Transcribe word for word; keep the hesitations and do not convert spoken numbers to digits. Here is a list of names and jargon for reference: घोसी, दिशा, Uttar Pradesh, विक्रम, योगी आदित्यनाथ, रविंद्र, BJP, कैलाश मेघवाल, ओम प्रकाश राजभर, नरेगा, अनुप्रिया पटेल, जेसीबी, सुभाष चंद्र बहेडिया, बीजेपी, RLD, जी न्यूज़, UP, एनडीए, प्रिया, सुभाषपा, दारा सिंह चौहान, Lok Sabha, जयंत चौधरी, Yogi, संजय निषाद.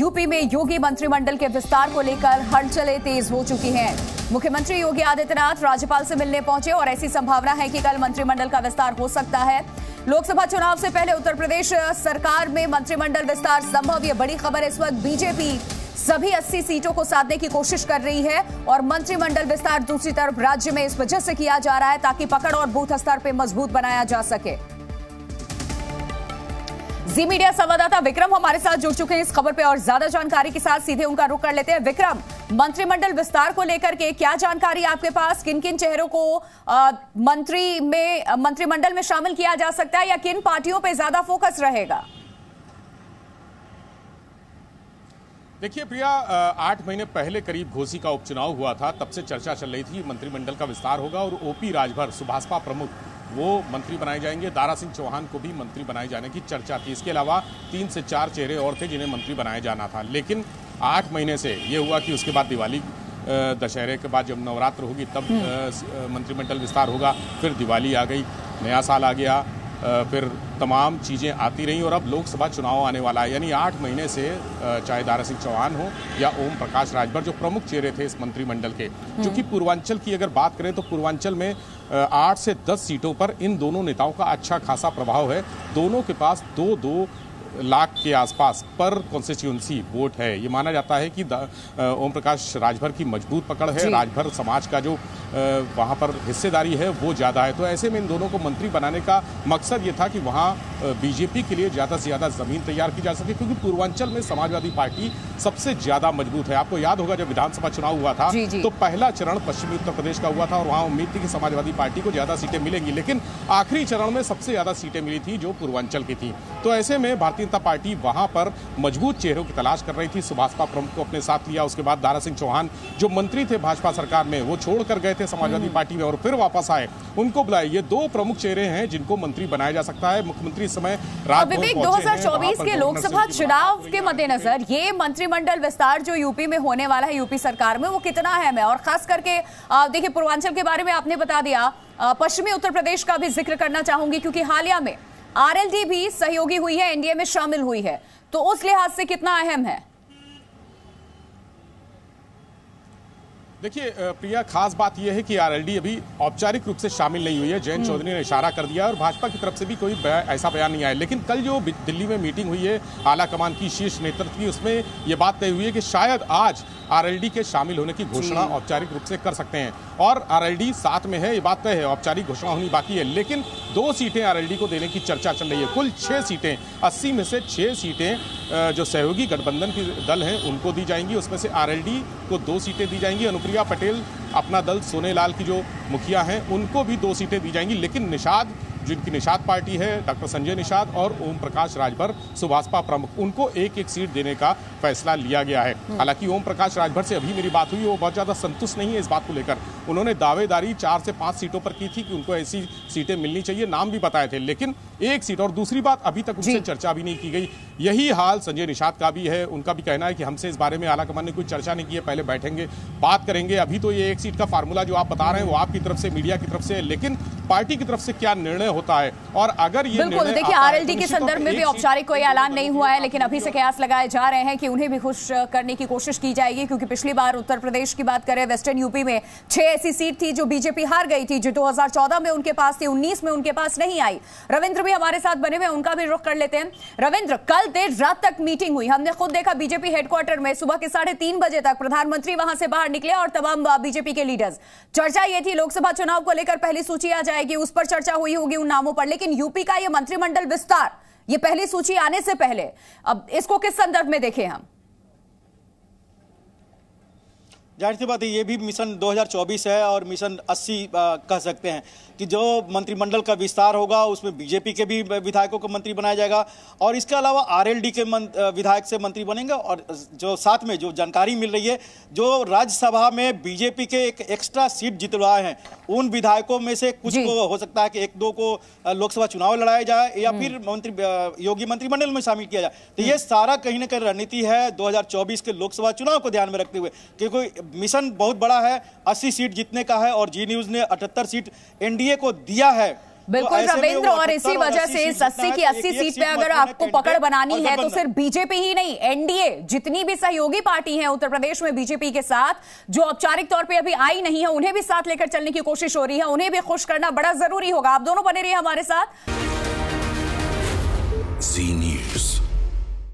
UP में योगी मंत्रिमंडल के विस्तार को लेकर हलचलें तेज हो चुकी हैं। मुख्यमंत्री योगी आदित्यनाथ राज्यपाल से मिलने पहुंचे और ऐसी संभावना है कि कल मंत्रिमंडल का विस्तार हो सकता है। लोकसभा चुनाव से पहले उत्तर प्रदेश सरकार में मंत्रिमंडल विस्तार संभव, यह बड़ी खबर। इस वक्त बीजेपी सभी अस्सी सीटों को साधने की कोशिश कर रही है और मंत्रिमंडल विस्तार दूसरी तरफ राज्य में इस वजह से किया जा रहा है ताकि पकड़ और बूथ स्तर पर मजबूत बनाया जा सके। जी मीडिया संवाददाता विक्रम हमारे साथ जुड़ चुके हैं इस खबर पे और ज्यादा जानकारी के साथ सीधे उनका रुख कर लेते हैं। विक्रम, मंत्रिमंडल विस्तार को लेकर के क्या जानकारी आपके पास, किन किन चेहरों को आ, मंत्री में मंत्रिमंडल में शामिल किया जा सकता है या किन पार्टियों पे ज्यादा फोकस रहेगा? देखिए प्रिया, आठ महीने पहले करीब घोसी का उपचुनाव हुआ था, तब से चर्चा चल रही थी मंत्रिमंडल का विस्तार होगा और ओपी राजभर सुभाषपा प्रमुख वो मंत्री बनाए जाएंगे। दारा सिंह चौहान को भी मंत्री बनाए जाने की चर्चा थी। इसके अलावा तीन से चार चेहरे और थे जिन्हें मंत्री बनाया जाना था, लेकिन आठ महीने से ये हुआ कि उसके बाद दिवाली, दशहरे के बाद जब नवरात्र होगी तब मंत्रिमंडल विस्तार होगा, फिर दिवाली आ गई, नया साल आ गया, फिर तमाम चीज़ें आती रहीं और अब लोकसभा चुनाव आने वाला है। यानी आठ महीने से चाहे दारा सिंह चौहान हो या ओम प्रकाश राजभर जो प्रमुख चेहरे थे इस मंत्रिमंडल के, क्योंकि पूर्वांचल की अगर बात करें तो पूर्वांचल में आठ से दस सीटों पर इन दोनों नेताओं का अच्छा खासा प्रभाव है। दोनों के पास दो दो लाख के आसपास पर कॉन्स्टिट्यूंसी वोट है। ये माना जाता है कि ओम प्रकाश राजभर की मजबूत पकड़ है, राजभर समाज का जो वहाँ पर हिस्सेदारी है वो ज़्यादा है। तो ऐसे में इन दोनों को मंत्री बनाने का मकसद ये था कि वहाँ बीजेपी के लिए ज़्यादा से ज़्यादा ज़मीन तैयार की जा सके, क्योंकि पूर्वांचल में समाजवादी पार्टी सबसे ज़्यादा मजबूत है। आपको याद होगा जब विधानसभा चुनाव हुआ था जी जी। तो पहला चरण पश्चिमी उत्तर प्रदेश का हुआ था और वहाँ उम्मीद थी कि समाजवादी पार्टी को ज़्यादा सीटें मिलेंगी, लेकिन आखिरी चरण में सबसे ज़्यादा सीटें मिली थी जो पूर्वांचल की थी। तो ऐसे में भारतीय जनता पार्टी वहाँ पर मजबूत चेहरों की तलाश कर रही थी। सुभाषपा प्रमुख को अपने साथ लिया, उसके बाद दारा सिंह चौहान जो मंत्री थे भाजपा सरकार में वो छोड़कर गए थे समाजवादी पार्टी में और फिर वापस आए, उनको बुलाए। ये दो प्रमुख चेहरे हैं जिनको मंत्री बनाया जा सकता है। मुख्यमंत्री इस समय दो हज़ार चौबीस के लोकसभा चुनाव के मद्देनजर ये मंत्रिमंडल विस्तार जो यूपी में होने वाला है, यूपी सरकार में, वो कितना अहम है? और खास करके देखिए पूर्वांचल के बारे में आपने बता दिया, पश्चिमी उत्तर प्रदेश का भी जिक्र करना चाहूंगी क्योंकि हालिया में आरएलडी भी सहयोगी हुई है, एनडीए में शामिल हुई है, तो उस लिहाज से कितना अहम है? देखिए प्रिया, खास बात यह है कि आरएलडी अभी औपचारिक रूप से शामिल नहीं हुई है। जयंत चौधरी ने इशारा कर दिया और भाजपा की तरफ से भी कोई बया, ऐसा बयान नहीं आया, लेकिन कल जो दिल्ली में मीटिंग हुई है आला कमान की, शीर्ष नेतृत्व की, उसमें यह बात तय हुई है कि शायद आज आरएलडी के शामिल होने की घोषणा औपचारिक रूप से कर सकते हैं और आरएलडी साथ में है, ये बात तय है। औपचारिक घोषणा होनी बाकी है, लेकिन दो सीटें आरएलडी को देने की चर्चा चल रही है। कुल छः सीटें, अस्सी में से छः सीटें जो सहयोगी गठबंधन की दल हैं उनको दी जाएंगी। उसमें से आरएलडी को दो सीटें दी जाएंगी, अनुप्रिया पटेल अपना दल सोनेलाल की जो मुखिया हैं उनको भी दो सीटें दी जाएंगी, लेकिन निषाद जिनकी निषाद पार्टी है, डॉक्टर संजय निषाद और ओम प्रकाश राजभर सुभाषपा प्रमुख, उनको एक एक सीट देने का फैसला लिया गया है। हालांकि ओम प्रकाश राजभर से अभी मेरी बात हुई, वो बहुत ज़्यादा संतुष्ट नहीं है इस बात को लेकर। उन्होंने दावेदारी चार से पाँच सीटों पर की थी कि उनको ऐसी सीटें मिलनी चाहिए, नाम भी बताए थे, लेकिन एक सीट। और दूसरी बात, अभी तक उनसे चर्चा भी नहीं की गई। यही हाल संजय निषाद का भी है, उनका भी कहना है कि हमसे इस बारे में आला कमान ने कोई चर्चा नहीं की है, पहले बैठेंगे, बात करेंगे। अभी तो ये एक सीट का फार्मूला जो आप बता रहे हैं वो आपकी तरफ से, मीडिया की तरफ से, लेकिन पार्टी की तरफ से क्या निर्णय होता है और अगर ये बिल्कुल देखिए आरएलडी के संदर्भ में भी औपचारिक कोई ऐलान नहीं हुआ है, लेकिन अभी से कयास लगाए जा रहे हैं कि उन्हें भी खुश करने की कोशिश की जाएगी, क्योंकि पिछली बार उत्तर प्रदेश की बात करें वेस्टर्न यूपी में छह ऐसी सीट थी जो बीजेपी हार गई थी, जो दो हज़ार चौदह में उनके पास थी, उन्नीस में उनके पास नहीं आई। रविंद्र भी हमारे साथ बने हुए, उनका भी रुख कर लेते हैं। रविंद्र, कल देर रात तक मीटिंग हुई, हमने खुद देखा बीजेपी हेडक्वार्टर में, सुबह के साढ़े तीन बजे तक प्रधानमंत्री वहां से बाहर निकले और तमाम बीजेपी के लीडर्स। चर्चा ये थी लोकसभा चुनाव को लेकर पहली सूची आ जाएगी, उस पर चर्चा हुई होगी उन नामों पर, लेकिन यूपी का ये मंत्रिमंडल विस्तार, ये पहली सूची आने से पहले अब इसको किस संदर्भ में देखें हम? जाहिर सी बात है ये भी मिशन दो हज़ार चौबीस है और मिशन अस्सी कह सकते हैं कि जो मंत्रिमंडल का विस्तार होगा उसमें बीजेपी के भी विधायकों को मंत्री बनाया जाएगा और इसके अलावा आरएलडी के विधायक से मंत्री बनेंगे। और जो साथ में जो जानकारी मिल रही है, जो राज्यसभा में बीजेपी के एक, एक एक्स्ट्रा सीट जितवाए हैं उन विधायकों में से कुछ को हो सकता है कि एक दो को लोकसभा चुनाव लड़ाया जाए या फिर मंत्री योगी मंत्रिमंडल में शामिल किया जाए। तो ये सारा कहीं ना कहीं रणनीति है दो हज़ार चौबीस के लोकसभा चुनाव को ध्यान में रखते हुए, क्योंकि मिशन बहुत बड़ा है, अस्सी सीट जीतने का है और जी न्यूज़ ने अठहत्तर सीट एनडीए को दिया है बिल्कुल रविंद्र, और इसी वजह से इस अस्सी की अस्सी सीट पे अगर आपको पकड़ बनानी है तो सिर्फ बीजेपी ही नहीं, एनडीए जितनी भी सहयोगी पार्टी है उत्तर प्रदेश में बीजेपी के साथ, जो औपचारिक तौर पे अभी आई नहीं है, उन्हें भी साथ लेकर चलने की कोशिश हो रही है, उन्हें भी खुश करना बड़ा जरूरी होगा। आप दोनों बने रहिए हमारे साथ। जी न्यूज़।